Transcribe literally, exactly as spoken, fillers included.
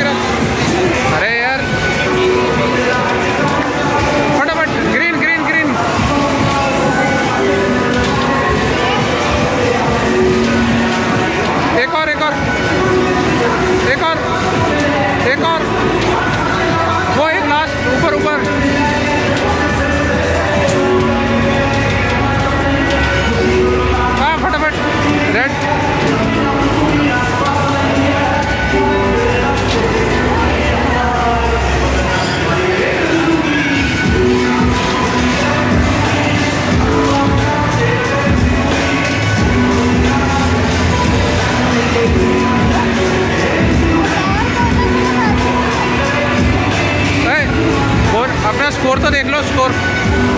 अरे यार फटाफट ग्रीन ग्रीन ग्रीन। एक और एक और एक और एक और वो एक लास्ट ऊपर ऊपर। हाँ फटाफट रेड। अपना स्कोर तो देख लो स्कोर।